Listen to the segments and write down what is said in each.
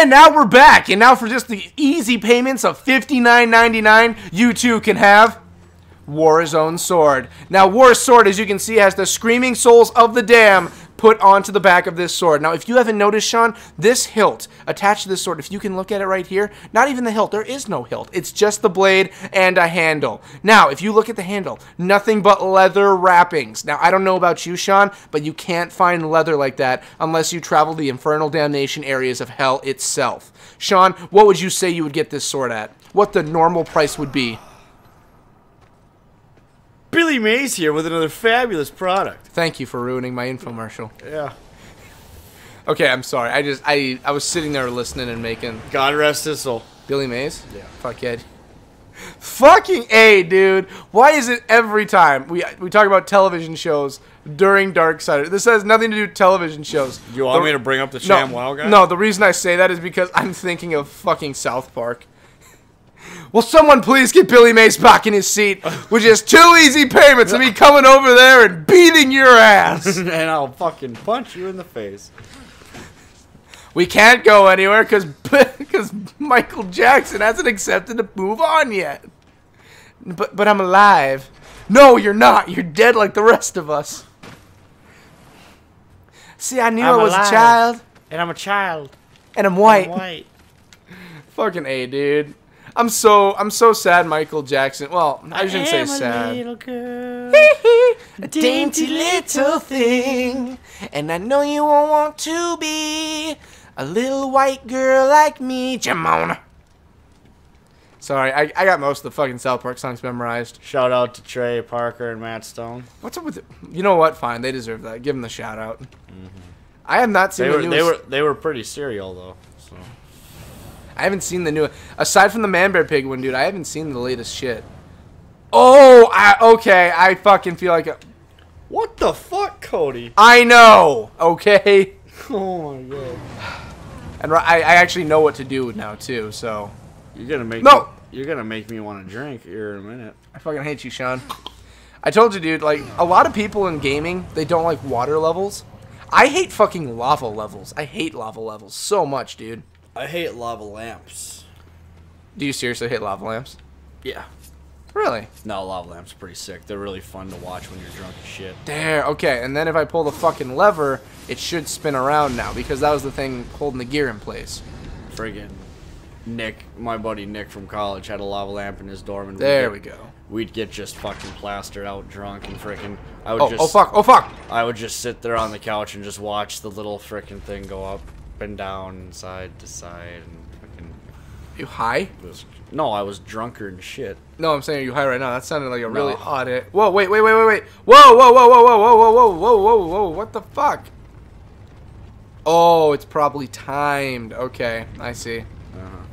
And now we're back, and now for just the easy payments of $59.99, you too can have Warzone Sword. Now, War's Sword, as you can see, has the Screaming Souls of the Dam put onto the back of this sword. Now, if you haven't noticed, Sean, this hilt attached to this sword, if you can look at it right here, not even the hilt. There is no hilt. It's just the blade and a handle. Now, if you look at the handle, nothing but leather wrappings. Now, I don't know about you, Sean, but you can't find leather like that unless you travel the infernal damnation areas of hell itself. Sean, what would you say you would get this sword at? What the normal price would be? Billy Mays here with another fabulous product. Thank you for ruining my infomercial. Yeah. Okay, I'm sorry. I was sitting there listening and making. God rest his soul. Billy Mays? Yeah. Fuckhead. Fucking A, dude. Why is it every time we talk about television shows during Darksiders? This has nothing to do with television shows. You want me to bring up the ShamWow guy? No, the reason I say that is because I'm thinking of fucking South Park. Will someone please get Billy Mays back in his seat with just two easy payments of me coming over there and beating your ass? And I'll fucking punch you in the face. We can't go anywhere because Michael Jackson hasn't accepted to move on yet. But I'm alive. No, you're not. You're dead like the rest of us. See, I knew I was alive. A child. And I'm a child. And I'm white. And I'm white. Fucking A, dude. I'm so sad Michael Jackson. Well, I shouldn't say sad. I am a little girl. A dainty little thing. And I know you won't want to be a little white girl like me, Jamona. Sorry, I got most of the fucking South Park songs memorized. Shout out to Trey Parker and Matt Stone. What's up with it? You know what? Fine, they deserve that. Give them the shout out. Mm-hmm. I have not seen they were pretty serial though. So I haven't seen the new, aside from the ManBearPig one, dude. I haven't seen the latest shit. Oh, okay. I fucking feel like a. What the fuck, Cody? I know. Okay. Oh my god. And I actually know what to do now too. So. You're gonna make no. You're gonna make me want to drink here in a minute. I fucking hate you, Sean. I told you, dude. Like a lot of people in gaming, they don't like water levels. I hate fucking lava levels. I hate lava levels so much, dude. I hate lava lamps. Do you seriously hate lava lamps? Yeah. Really? No, lava lamps are pretty sick. They're really fun to watch when you're drunk as shit. There, okay. And then if I pull the fucking lever, it should spin around now because that was the thing holding the gear in place. Friggin' Nick, my buddy Nick from college, had a lava lamp in his dorm. And there we go. We'd get just fucking plastered out drunk and frickin' I would just... Oh, fuck! I would just sit there on the couch and just watch the little frickin' thing go up and down, side to side, and fucking... You high? No, I was drunker and shit. No, I'm saying are you high right now? That sounded like a really odd... Whoa, wait. Whoa, what the fuck? Oh, it's probably timed. Okay, I see.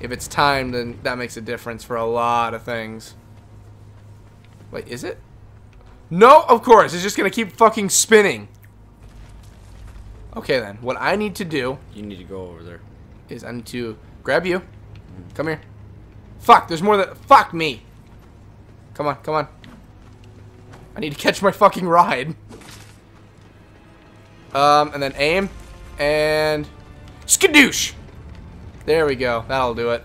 If it's timed, then that makes a difference for a lot of things. Wait, is it? No, of course, it's just gonna keep fucking spinning. Okay, then. What I need to do... You need to go over there. Is I need to grab you. Come here. Fuck, there's more than... Fuck me! Come on, come on. I need to catch my fucking ride. And then aim. And... Skadoosh! There we go. That'll do it.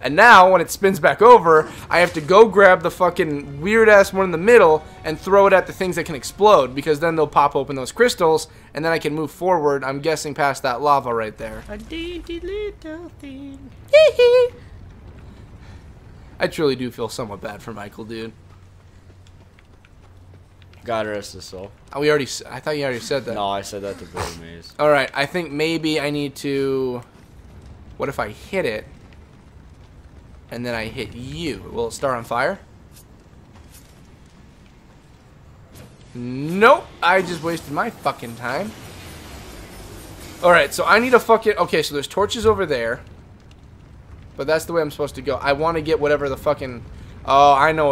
And now, when it spins back over, I have to go grab the fucking weird-ass one in the middle and throw it at the things that can explode, because then they'll pop open those crystals, and then I can move forward, I'm guessing, past that lava right there. A dainty little thing. I truly do feel somewhat bad for Michael, dude. God rest his soul. Oh, I thought you already said that. No, I said that to Billy Mays. Alright, I think maybe I need to... What if I hit it? And then I hit you. Will it start on fire? Nope. I just wasted my fucking time. Alright, so I need to fucking... Okay, so there's torches over there. But that's the way I'm supposed to go. I want to get whatever the fucking... Oh, I know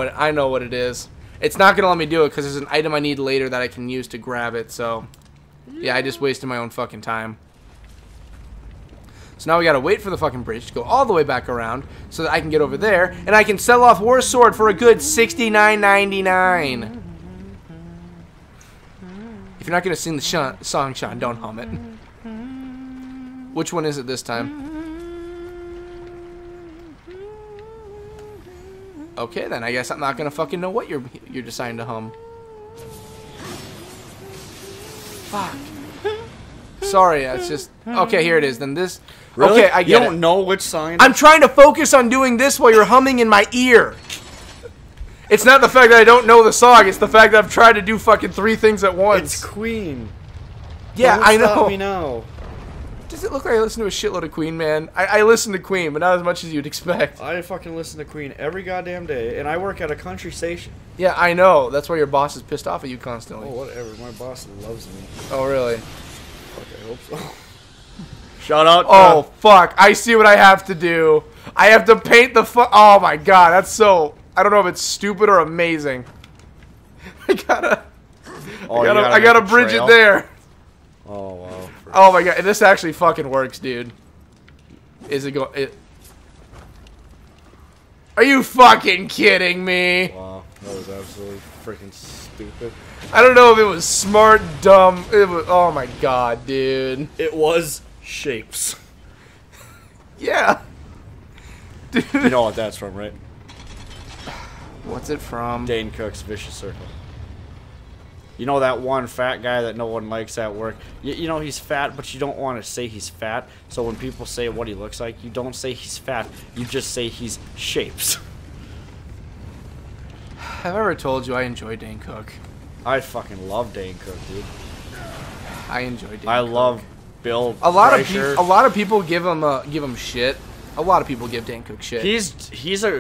what it is. It's not going to let me do it because there's an item I need later that I can use to grab it, so... Yeah, I just wasted my own fucking time. So now we gotta wait for the fucking bridge to go all the way back around so that I can get over there and I can sell off War's Sword for a good $69.99. If you're not gonna sing the song, Sean, don't hum it. Which one is it this time? Okay, then I guess I'm not gonna fucking know what you're deciding to hum. Fuck. Sorry, it's just okay. Here it is. Then this. Really? Okay, I get you don't know which sign. I'm trying to focus on doing this while you're humming in my ear. It's not the fact that I don't know the song. It's the fact that I've tried to do fucking three things at once. It's Queen. Yeah, I know. Stop me now. Does it look like I listen to a shitload of Queen, man? I listen to Queen, but not as much as you'd expect. I fucking listen to Queen every goddamn day, and I work at a country station. Yeah, I know. That's why your boss is pissed off at you constantly. Oh, whatever. My boss loves me. Oh, really? Fuck, I hope so. Shut up. Oh, fuck. I see what I have to do. I have to paint the oh, my God. That's so... I don't know if it's stupid or amazing. I gotta bridge it there. Oh wow. Oh my god, this actually fucking works, dude. Is it going? Are you fucking kidding me? Wow, that was absolutely freaking stupid. I don't know if it was smart, dumb. It was. Oh my god, dude. It was shapes. Yeah. Dude. You know what that's from, right? What's it from? Dane Cook's Vicious Circle. You know that one fat guy that no one likes at work? You know he's fat, but you don't want to say he's fat. So when people say what he looks like, you don't say he's fat. You just say he's shapes. Have I ever told you I enjoy Dane Cook? I fucking love Dane Cook, dude. I enjoy Dane Cook. I love Bill Kreischer. A lot of people give him shit. A lot of people give Dane Cook shit.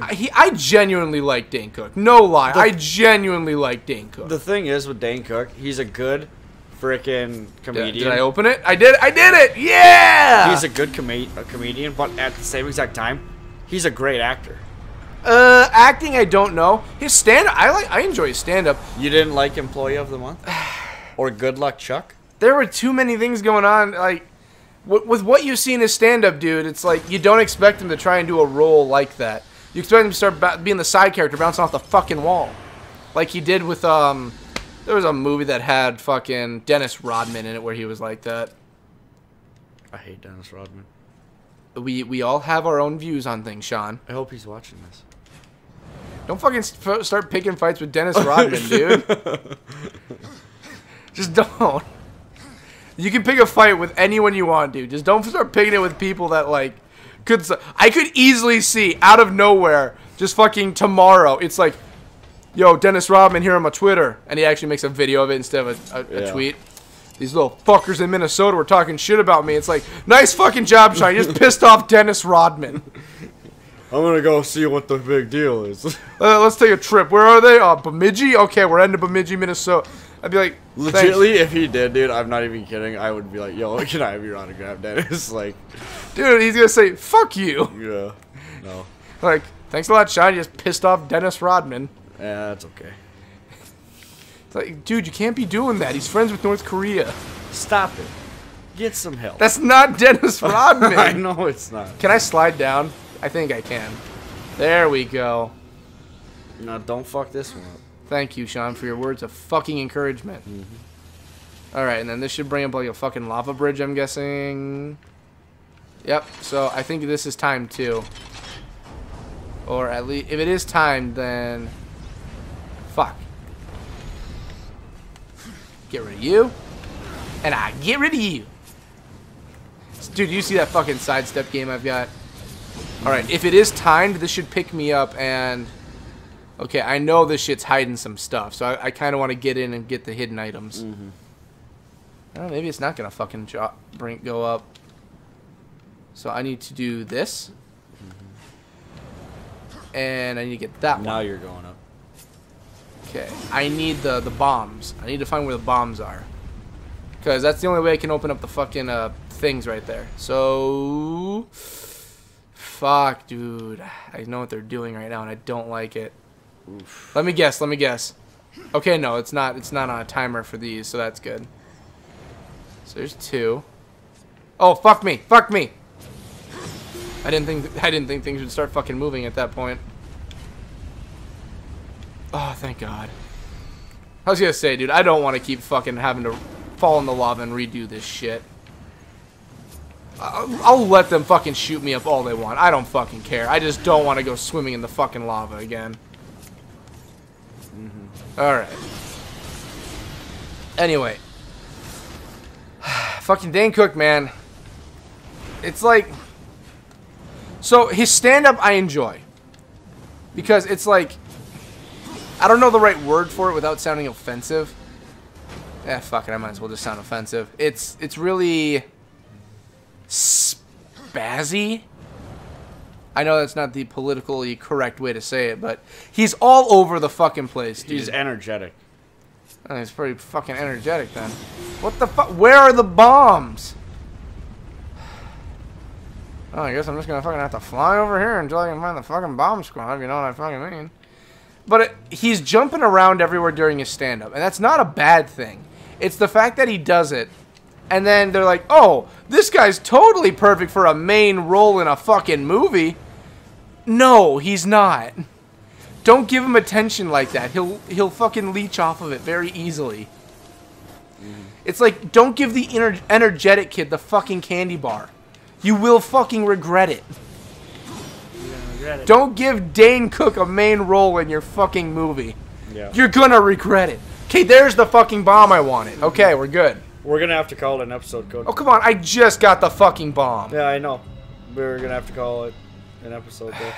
I genuinely like Dane Cook. No lie. I genuinely like Dane Cook. The thing is with Dane Cook, he's a good freaking comedian. Did I open it? I did it! Yeah! He's a good comedian, but at the same exact time, he's a great actor. Acting, I don't know. His stand-up, I enjoy his stand-up. You didn't like Employee of the Month? Or Good Luck Chuck? There were too many things going on, like... With what you see in his stand-up, dude, it's like you don't expect him to try and do a role like that. You expect him to start being the side character, bouncing off the fucking wall. Like he did with, there was a movie that had fucking Dennis Rodman in it where he was like that. I hate Dennis Rodman. We all have our own views on things, Sean. I hope he's watching this. Don't fucking start picking fights with Dennis Rodman, dude. Just don't. You can pick a fight with anyone you want, dude. Just don't start picking it with people that, like, could... I could easily see, out of nowhere, just fucking tomorrow, it's like, yo, Dennis Rodman here on my Twitter. And he actually makes a video of it instead of a tweet. These little fuckers in Minnesota were talking shit about me. It's like, nice fucking job, Sean. You just pissed off Dennis Rodman. I'm gonna go see what the big deal is. Let's take a trip. Where are they? Bemidji? Okay, we're heading to Bemidji, Minnesota. I'd be like, legitimately, if he did, dude, I'm not even kidding. I would be like, yo, can I have your autograph, Dennis? Like, dude, he's gonna say, fuck you. Yeah. No. Like, thanks a lot, Sean. You just pissed off Dennis Rodman. Yeah, that's okay. It's like, dude, you can't be doing that. He's friends with North Korea. Stop it. Get some help. That's not Dennis Rodman. I know it's not. Can I slide down? I think I can. There we go. No, don't fuck this one up. Thank you, Sean, for your words of fucking encouragement. Mm-hmm. Alright, and then this should bring up like a fucking lava bridge, I'm guessing. Yep, so I think this is time, too. Or at least, if it is time, then... Fuck. Get rid of you. And I get rid of you. Dude, you see that fucking sidestep game I've got? Alright, if it is timed, this should pick me up and... Okay, I know this shit's hiding some stuff, so I kind of want to get in and get the hidden items. Mm-hmm. I don't know, maybe it's not going to fucking go up. So I need to do this. Mm-hmm. And I need to get that one. Now you're going up. Okay, I need the bombs. I need to find where the bombs are. Because that's the only way I can open up the fucking things right there. So... Fuck, dude. I know what they're doing right now, and I don't like it. Oof. Let me guess. Okay, no, it's not on a timer for these, so that's good. So there's two. Oh, fuck me. I didn't think things would start fucking moving at that point. Oh, thank God. I was gonna say, dude, I don't want to keep fucking having to fall in the lava and redo this shit. I'll let them fucking shoot me up all they want. I don't fucking care. I just don't want to go swimming in the fucking lava again. Mm-hmm. Alright. Anyway. Fucking Dane Cook, man. It's like... So, his stand-up I enjoy. Because it's like... I don't know the right word for it without sounding offensive. Eh, fuck it. I might as well just sound offensive. It's really... spazzy? I know that's not the politically correct way to say it, but he's all over the fucking place, dude. He's energetic. Oh, he's pretty fucking energetic, then. What the fuck? Where are the bombs? Oh, I guess I'm just gonna fucking have to fly over here until I can find the fucking bomb squad, you know what I fucking mean. But he's jumping around everywhere during his stand-up, and that's not a bad thing. It's the fact that he does it, and then they're like, oh, this guy's totally perfect for a main role in a fucking movie. No, he's not. Don't give him attention like that. He'll fucking leech off of it very easily. Mm. It's like, don't give the energetic kid the fucking candy bar. You will fucking regret it. You're gonna regret it. Don't give Dane Cook a main role in your fucking movie. Yeah. You're gonna regret it. Okay, there's the fucking bomb I wanted. Okay, we're good. We're gonna have to call it an episode, Cook. Oh, come on, I just got the fucking bomb. Yeah, I know. We're gonna have to call it an episode, though.